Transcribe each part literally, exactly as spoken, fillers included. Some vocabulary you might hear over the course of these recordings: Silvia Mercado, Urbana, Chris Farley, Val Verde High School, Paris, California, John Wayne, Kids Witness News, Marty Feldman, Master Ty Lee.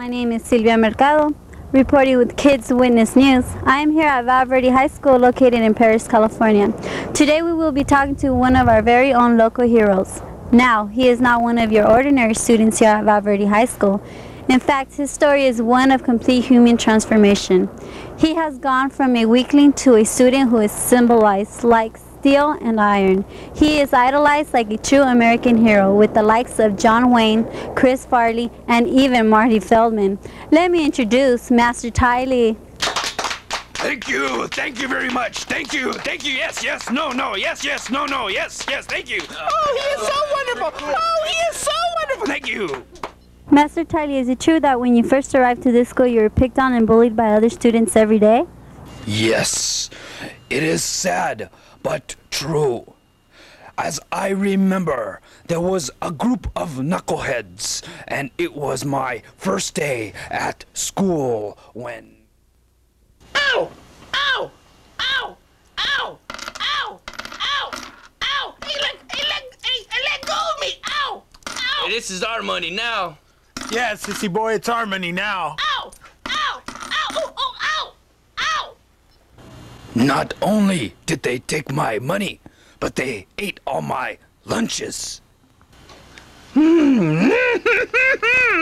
My name is Silvia Mercado, reporting with Kids Witness News. I am here at Val Verde High School located in Paris, California. Today we will be talking to one of our very own local heroes. Now, he is not one of your ordinary students here at Val Verde High School. In fact, his story is one of complete human transformation. He has gone from a weakling to a student who is symbolized like steel and iron. He is idolized like a true American hero with the likes of John Wayne, Chris Farley, and even Marty Feldman. Let me introduce Master Ty Lee. Thank you, thank you very much, thank you, thank you, yes, yes, no, no, yes, yes, no, no, yes, yes, thank you. Oh, he is so wonderful, oh, he is so wonderful, thank you. Master Ty Lee, is it true that when you first arrived to this school you were picked on and bullied by other students every day? Yes, it is sad but true. As I remember, there was a group of knuckleheads and it was my first day at school when... Ow! Ow! Ow! Ow! Ow! Ow! Ow! He let, he let, he let go of me! Ow! Ow! Hey, this is our money now. Yeah, sissy boy, it's our money now. Ow! Ow! Ow! Oh, oh, ow! Ow! Not only did they take my money, but they ate all my lunches. Hmm.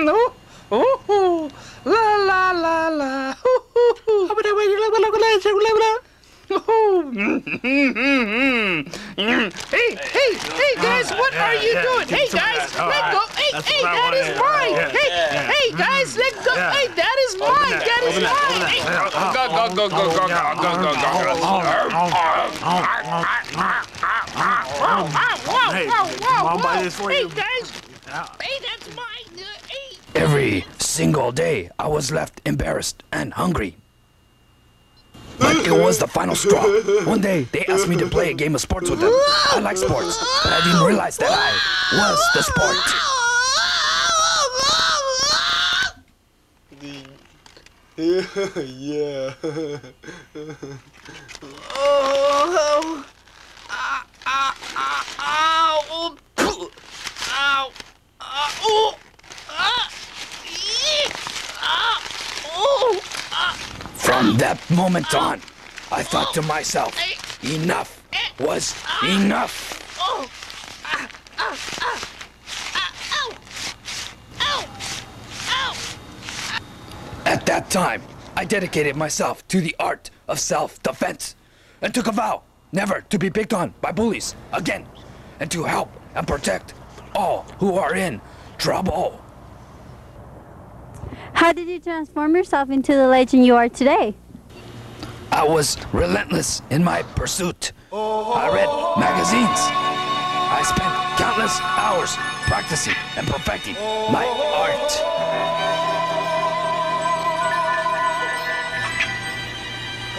Oh, oh, oh. La la la la. Hey, hey, hey guys, what are you doing? Hey guys, let go. Hey, hey, that is mine. Hey, hey guys, let go. Hey, that is mine. That is mine. Go, go, go, go, go, go, go, go, go. Hey guys, hey, that's mine. Every single day, I was left embarrassed and hungry. Like it was the final straw. One day, they asked me to play a game of sports with them. I like sports, but I didn't realize that I was the sport. Yeah. Oh, ow, ow, ow, ow, ow, ow, ow. From that moment on, I thought to myself, enough was enough. At that time, I dedicated myself to the art of self-defense and took a vow never to be picked on by bullies again and to help and protect all who are in trouble. How did you transform yourself into the legend you are today? I was relentless in my pursuit. I read magazines. I spent countless hours practicing and perfecting my art.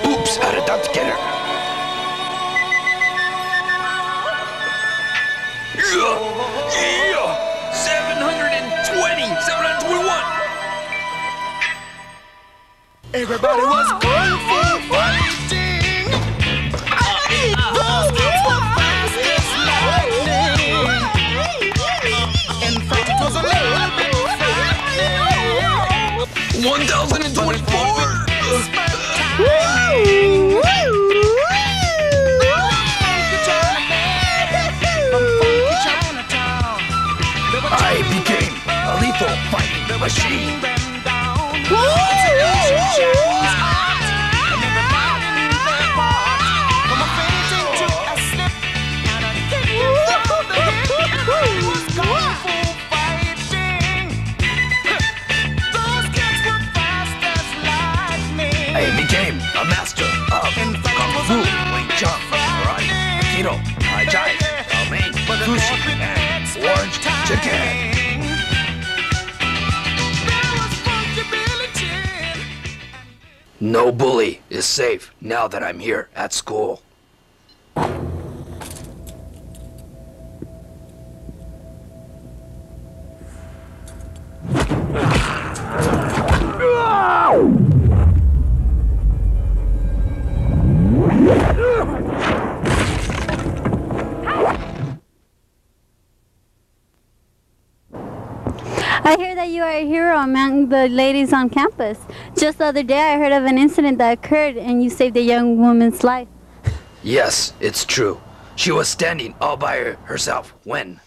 Oops, I did not get her. Yeah, yeah, seven twenty, seven twenty-one. Everybody was going for fighting. Our skills were fast as lightning. In fact, it was a little bit frightening. one thousand twenty-four. I became a lethal fighting machine. No bully is safe now that I'm here at school. I hear that you are a hero among the ladies on campus. Just the other day I heard of an incident that occurred and you saved a young woman's life. Yes, it's true. She was standing all by herself when...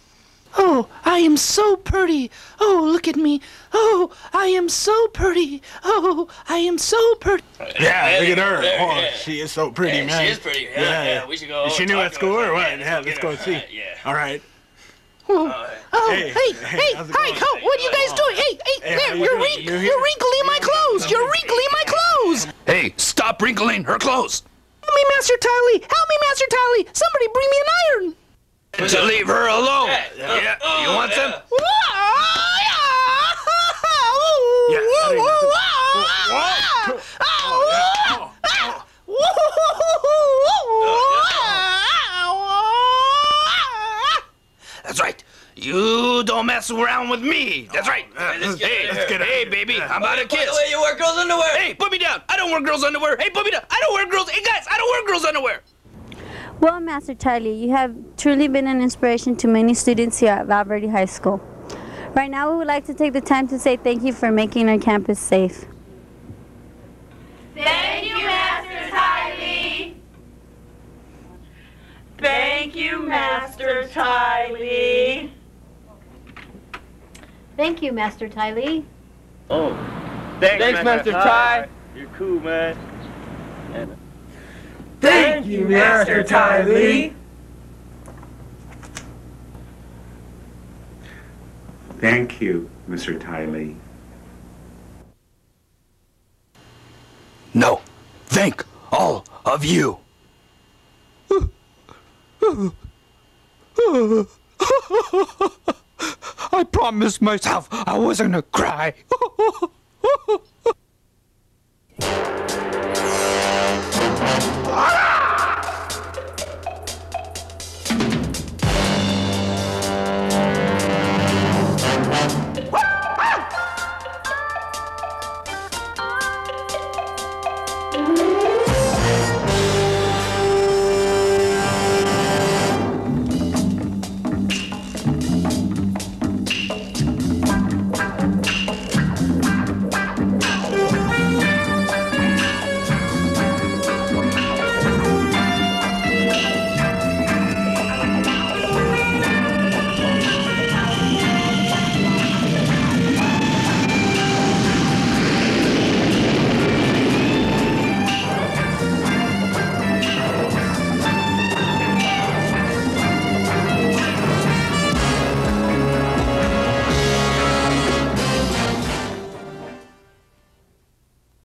Oh, I am so pretty. Oh, look at me. Oh, I am so pretty. Oh, I am so pretty. Yeah, look at her. Oh, she is so pretty, yeah, man. She is pretty. Yeah, yeah, yeah. We should go. Is she new at school or what? Yeah, let's go and see. Yeah. All right. Oh, oh, hey, hey, hey, hi, how, what are you guys doing? Hey, hey, there, you're, wrink, you're wrinkling my clothes. You're wrinkling my clothes. Hey, stop wrinkling her clothes. Help me, Master Ty Lee. Help me, Master Ty Lee. Somebody bring me an iron. To leave her alone. Yeah, yeah. Oh, you want yeah. some? That's right. You don't mess around with me. That's right. Uh, let's get hey, let's get hey, baby, I'm about to kiss. Wait, you wear girls' underwear. Hey, put me down. I don't wear girls' underwear. Hey, put me down. I don't wear girls. Hey, guys, I don't wear girls' underwear. Well, Master Ty Lee, you have truly been an inspiration to many students here at Val Verde High School. Right now, we would like to take the time to say thank you for making our campus safe. Thank you, Master Ty Lee. Thank you, Master Ty Lee. Thank you, Master Ty Lee. Oh, thanks, thanks Master, Master Ty. Ty. You're cool, man. And Thank you, Master Ty Lee. Thank you, Mister Ty Lee. No, thank all of you. I promised myself I wasn't gonna cry.